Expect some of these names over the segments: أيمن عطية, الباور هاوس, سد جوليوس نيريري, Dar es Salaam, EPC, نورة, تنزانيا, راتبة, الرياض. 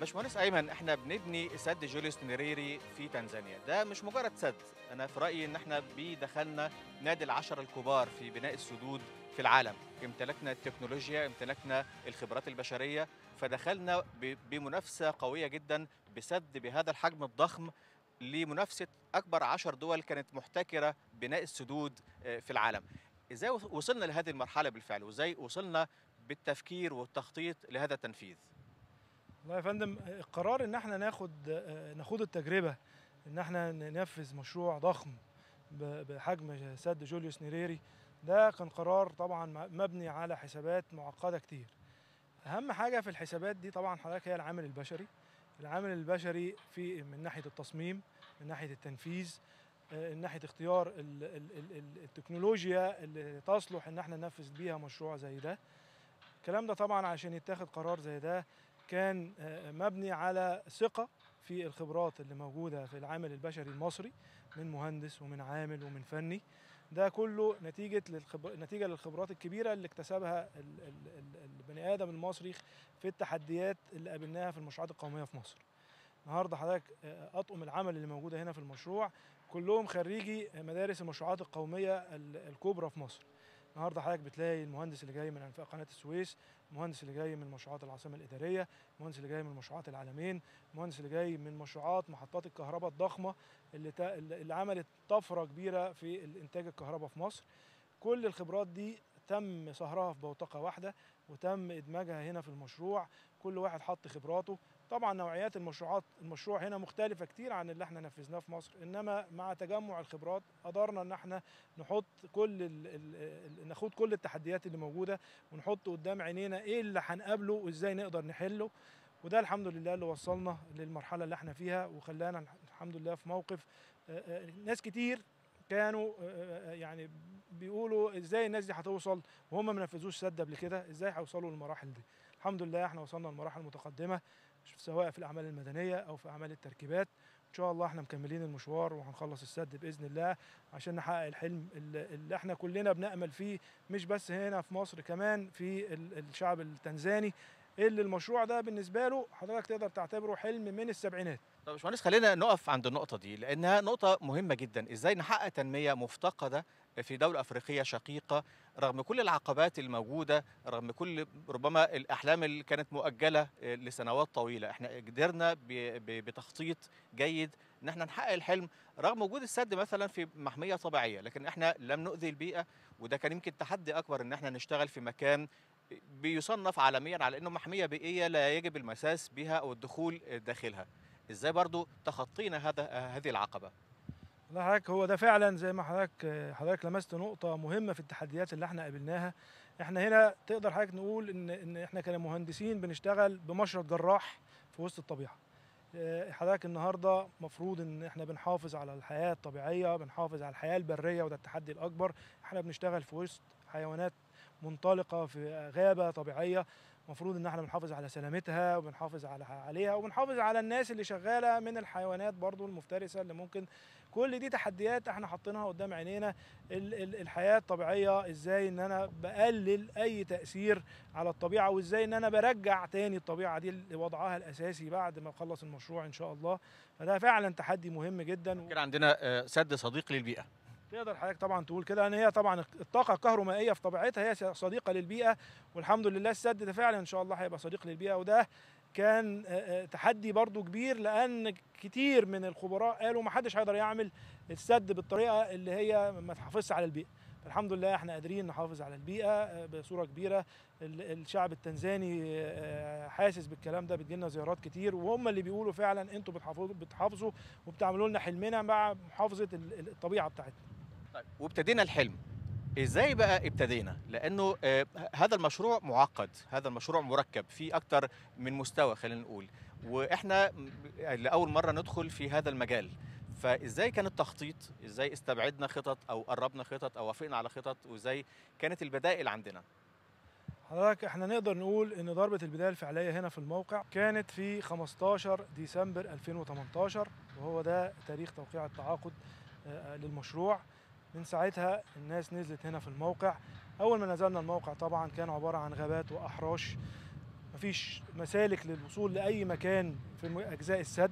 باشمهندس ايمن، احنا بنبني سد جوليوس نيريري في تنزانيا، ده مش مجرد سد، انا في رايي ان احنا دخلنا نادي ال10 الكبار في بناء السدود في العالم، امتلكنا التكنولوجيا، امتلكنا الخبرات البشريه، فدخلنا بمنافسه قويه جدا بسد بهذا الحجم الضخم لمنافسه اكبر 10 دول كانت محتكره بناء السدود في العالم. ازاي وصلنا لهذه المرحله بالفعل، وازاي وصلنا بالتفكير والتخطيط لهذا التنفيذ؟ والله يا فندم، القرار ان احنا ناخد التجربه ان احنا ننفذ مشروع ضخم بحجم سد جوليوس نيريري ده كان قرار طبعا مبني على حسابات معقده كتير. اهم حاجه في الحسابات دي طبعا حضرتك هي العامل البشري. العامل البشري في من ناحيه التصميم، من ناحيه التنفيذ، من ناحيه اختيار التكنولوجيا اللي تصلح ان احنا ننفذ بيها مشروع زي ده. الكلام ده طبعا عشان يتاخد قرار زي ده كان مبني على ثقة في الخبرات اللي موجودة في العامل البشري المصري من مهندس ومن عامل ومن فني، ده كله نتيجة للخبرات الكبيرة اللي اكتسبها البني آدم المصري في التحديات اللي قابلناها في المشروعات القومية في مصر. النهاردة حضرتك أطقم العمل اللي موجودة هنا في المشروع كلهم خريجي مدارس المشروعات القومية الكبرى في مصر. النهارده حضرتك بتلاقي المهندس اللي جاي من انفاق قناه السويس، المهندس اللي جاي من مشروعات العاصمه الاداريه، المهندس اللي جاي من مشروعات العلمين، المهندس اللي جاي من مشروعات محطات الكهرباء الضخمه اللي عملت طفره كبيره في انتاج الكهرباء في مصر. كل الخبرات دي تم صهرها في بوتقه واحده وتم ادماجها هنا في المشروع، كل واحد حط خبراته. طبعا نوعيات المشروع هنا مختلفه كتير عن اللي احنا نفذناه في مصر، انما مع تجمع الخبرات قدرنا ان احنا نحط ناخد كل التحديات اللي موجوده ونحط قدام عينينا ايه اللي هنقابله وازاي نقدر نحله، وده الحمد لله اللي وصلنا للمرحله اللي احنا فيها وخلانا الحمد لله في موقف ناس كتير كانوا يعني بيقولوا ازاي الناس دي هتوصل وهم ما نفذوش سد قبل كده، ازاي هيوصلوا للمراحل دي. الحمد لله احنا وصلنا لمراحل متقدمه سواء في الأعمال المدنية أو في أعمال التركيبات. إن شاء الله احنا مكملين المشوار وهنخلص السد بإذن الله عشان نحقق الحلم اللي احنا كلنا بنأمل فيه، مش بس هنا في مصر، كمان في الشعب التنزاني اللي المشروع ده بالنسبة له حضرتك تقدر تعتبره حلم من السبعينات. طب يا باشمهندس خلينا نقف عند النقطة دي لأنها نقطة مهمة جدا، إزاي نحقق تنمية مفتقدة في دولة أفريقية شقيقة رغم كل العقبات الموجودة، رغم كل ربما الأحلام اللي كانت مؤجلة لسنوات طويلة، احنا قدرنا بتخطيط جيد إن احنا نحقق الحلم رغم وجود السد مثلا في محمية طبيعية، لكن احنا لم نؤذي البيئة، وده كان يمكن تحدي أكبر إن احنا نشتغل في مكان بيصنف عالميا على إنه محمية بيئية لا يجب المساس بها أو الدخول داخلها. ازاي برضو تخطينا هذه العقبه؟ والله حضرتك هو ده فعلا زي ما حضرتك لمست نقطه مهمه في التحديات اللي احنا قابلناها. احنا هنا تقدر حضرتك نقول ان احنا كمهندسين بنشتغل بمشرط جراح في وسط الطبيعه. حضرتك النهارده مفروض ان احنا بنحافظ على الحياه الطبيعيه، بنحافظ على الحياه البريه، وده التحدي الاكبر. احنا بنشتغل في وسط حيوانات منطلقه في غابه طبيعيه، المفروض ان احنا بنحافظ على سلامتها وبنحافظ عليها وبنحافظ على الناس اللي شغاله من الحيوانات برضو المفترسه اللي ممكن. كل دي تحديات احنا حاطينها قدام عينينا. الحياه الطبيعيه ازاي ان انا بقلل اي تاثير على الطبيعه، وازاي ان انا برجع تاني الطبيعه دي لوضعها الاساسي بعد ما اخلص المشروع ان شاء الله. فده فعلا تحدي مهم جدا. كان عندنا سد صديق للبيئه، تقدر حضرتك طبعا تقول كده ان هي طبعا الطاقه الكهرومائيه في طبيعتها هي صديقه للبيئه، والحمد لله السد ده فعلا ان شاء الله هيبقى صديق للبيئه. وده كان تحدي برضو كبير لان كتير من الخبراء قالوا ما حدش هيقدر يعمل السد بالطريقه اللي هي ما تحافظش على البيئه. الحمد لله احنا قادرين نحافظ على البيئه بصوره كبيره. الشعب التنزاني حاسس بالكلام ده، بتجيلنا زيارات كتير وهم اللي بيقولوا فعلا انتوا بتحافظوا وبتعملوا لنا حلمنا مع محافظه الطبيعه بتاعتنا. طيب وابتدينا الحلم، ازاي بقى ابتدينا؟ لانه هذا المشروع معقد، هذا المشروع مركب في اكتر من مستوى خلينا نقول، واحنا لاول مره ندخل في هذا المجال، فازاي كان التخطيط؟ ازاي استبعدنا خطط او قربنا خطط او وافقنا على خطط، وازاي كانت البدائل عندنا؟ حضرتك احنا نقدر نقول ان ضربه البدايه الفعليه هنا في الموقع كانت في 15 ديسمبر 2018، وهو ده تاريخ توقيع التعاقد للمشروع. من ساعتها الناس نزلت هنا في الموقع. أول ما نزلنا الموقع طبعا كان عبارة عن غابات وأحراش، مفيش مسالك للوصول لأي مكان في أجزاء السد.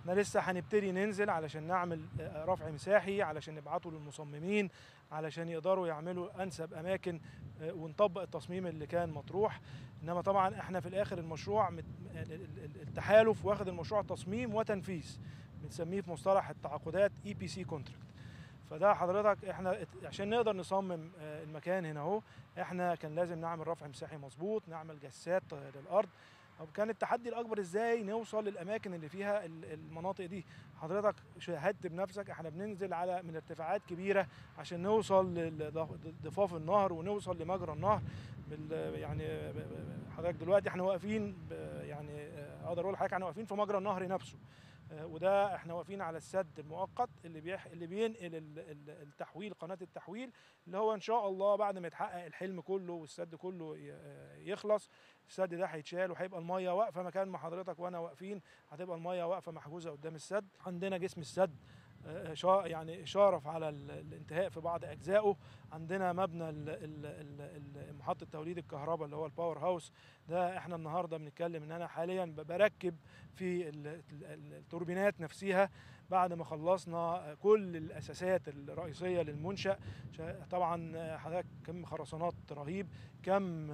احنا لسه هنبتدي ننزل علشان نعمل رفع مساحي، علشان نبعته للمصممين علشان يقدروا يعملوا أنسب أماكن ونطبق التصميم اللي كان مطروح. إنما طبعا احنا في الآخر المشروع التحالف واخد المشروع تصميم وتنفيذ، بنسميه في مصطلح التعاقدات EPC Contract. فده حضرتك احنا عشان نقدر نصمم المكان هنا اهو، احنا كان لازم نعمل رفع مساحي مظبوط، نعمل جسات للأرض. كان التحدي الأكبر إزاي نوصل للأماكن اللي فيها المناطق دي. حضرتك شاهدت بنفسك احنا بننزل على من ارتفاعات كبيرة عشان نوصل لضفاف النهر ونوصل لمجرى النهر. يعني حضرتك دلوقتي احنا واقفين، يعني أقدر أقول لحضرتك احنا واقفين في مجرى النهر نفسه، وده احنا واقفين على السد المؤقت اللي بينقل التحويل، قناة التحويل اللي هو ان شاء الله بعد ما يتحقق الحلم كله والسد كله يخلص، السد ده هيتشال وهيبقى الميه واقفه مكان ما حضرتك وانا واقفين، هتبقى الميه واقفه محجوزه قدام السد. عندنا جسم السد يعني شارف على الانتهاء في بعض اجزائه، عندنا مبنى محطه توليد الكهرباء اللي هو الباور هاوس. ده احنا النهارده بنتكلم ان انا حاليا بركب في التوربينات نفسها بعد ما خلصنا كل الاساسات الرئيسيه للمنشا. طبعا حضرتك كم خرسانات رهيب، كم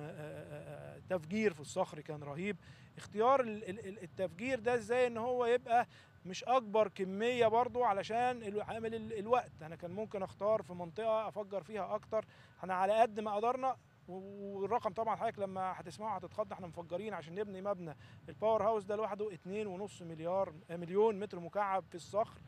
تفجير في الصخر كان رهيب. اختيار التفجير ده ازاي ان هو يبقى مش اكبر كميه برضو علشان عامل الوقت، انا كان ممكن اختار في منطقه افجر فيها اكتر. احنا على قد ما قدرنا، والرقم طبعا حضرتك لما هتسمعه هتتخض، احنا مفجرين عشان نبني مبنى الباور هاوس ده لوحده 2.5 مليون متر مكعب في الصخر،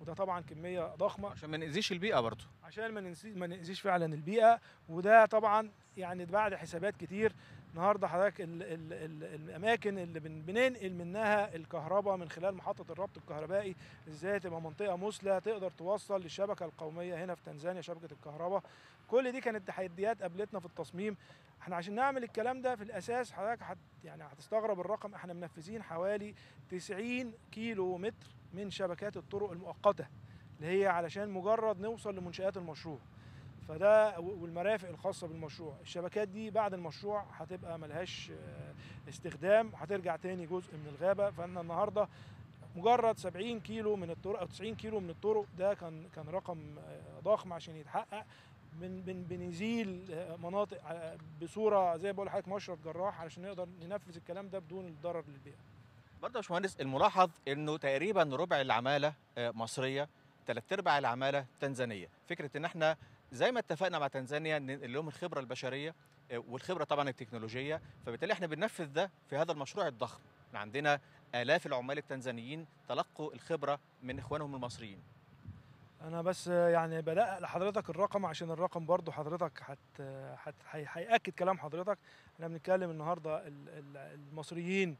وده طبعا كميه ضخمه عشان ما نأذيش البيئه برضو، عشان ما نأذيش فعلا البيئه. وده طبعا يعني بعد حسابات كتير. النهارده حضرتك الاماكن اللي بننقل منها الكهرباء من خلال محطه الربط الكهربائي، ازاي تبقى منطقه مثلى تقدر توصل للشبكه القوميه هنا في تنزانيا، شبكه الكهرباء. كل دي كانت تحديات قابلتنا في التصميم. احنا عشان نعمل الكلام ده في الاساس حضرتك يعني هتستغرب الرقم، احنا منفذين حوالي 90 كيلو متر من شبكات الطرق المؤقته اللي هي علشان مجرد نوصل لمنشآت المشروع. فده والمرافق الخاصه بالمشروع، الشبكات دي بعد المشروع هتبقى ملهاش استخدام، هترجع تاني جزء من الغابه. فانا النهارده مجرد 70 كيلو من الطرق او 90 كيلو من الطرق، ده كان رقم ضخم عشان يتحقق. بنزيل مناطق بصوره زي ما بقول لحضرتك مشرف جراح علشان نقدر ننفذ الكلام ده بدون الضرر للبيئه. برضه يا باشمهندس الملاحظ انه تقريبا ربع العماله مصريه، 3/4 العماله تنزانيه. فكره ان احنا زي ما اتفقنا مع تنزانيا ننقل لهم الخبره البشريه والخبره طبعا التكنولوجيه، فبالتالي احنا بننفذ ده في هذا المشروع الضخم. احنا عندنا آلاف العمال التنزانيين تلقوا الخبره من اخوانهم المصريين. انا بس يعني بلاقي لحضرتك الرقم عشان الرقم برضو حضرتك هيأكد كلام حضرتك. احنا بنتكلم النهارده المصريين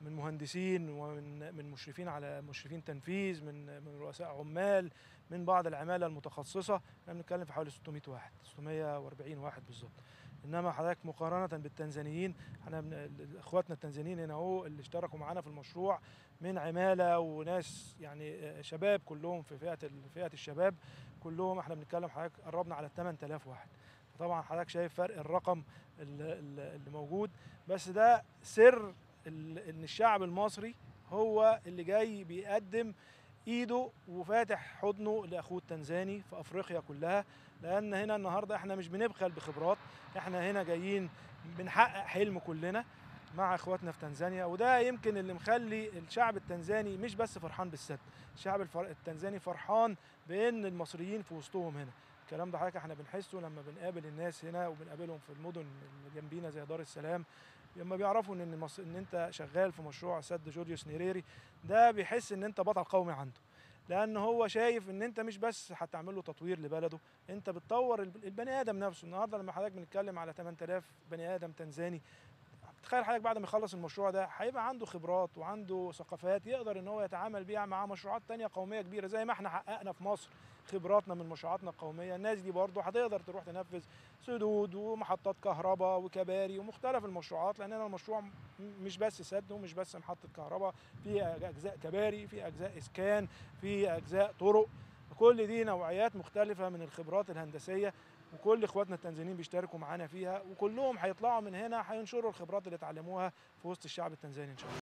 من مهندسين ومن مشرفين على مشرفين تنفيذ، من رؤساء عمال، من بعض العماله المتخصصه، احنا بنتكلم في حوالي 600 واحد، 640 واحد بالظبط. انما حضرتك مقارنه بالتنزانيين، احنا اخواتنا التنزانيين هنا اهو اللي اشتركوا معانا في المشروع من عماله وناس يعني شباب كلهم في فئه الشباب كلهم، احنا بنتكلم حضرتك قربنا على 8000 واحد. طبعا حضرتك شايف فرق الرقم اللي موجود، بس ده سر ان الشعب المصري هو اللي جاي بيقدم ايده وفاتح حضنه لاخوه التنزاني في افريقيا كلها. لان هنا النهارده احنا مش بنبخل بخبرات، احنا هنا جايين بنحقق حلم كلنا مع اخواتنا في تنزانيا. وده يمكن اللي مخلي الشعب التنزاني مش بس فرحان بالسد، الشعب التنزاني فرحان بان المصريين في وسطهم هنا. الكلام ده حضرتك احنا بنحسه لما بنقابل الناس هنا وبنقابلهم في المدن اللي جنبينا زي دار السلام، لما بيعرفوا ان انت شغال في مشروع سد جوليوس نيريري ده بيحس ان انت بطل قومي عنده، لان هو شايف ان انت مش بس هتعمل له تطوير لبلده، انت بتطور البني ادم نفسه. النهارده لما حضرتك بنتكلم على 8000 بني ادم تنزاني، تخيل حضرتك بعد ما يخلص المشروع ده هيبقى عنده خبرات وعنده ثقافات يقدر ان هو يتعامل بيها مع مشروعات تانية قوميه كبيره، زي ما احنا حققنا في مصر خبراتنا من مشروعاتنا القوميه. الناس دي برضه هتقدر تروح تنفذ سدود ومحطات كهرباء وكباري ومختلف المشروعات، لان المشروع مش بس سد ومش بس محطه كهرباء، في اجزاء كباري، في اجزاء اسكان، في اجزاء طرق. كل دي نوعيات مختلفه من الخبرات الهندسيه وكل اخواتنا التنزانيين بيشتركوا معانا فيها، وكلهم هيطلعوا من هنا هينشروا الخبرات اللي اتعلموها في وسط الشعب التنزاني ان شاء الله.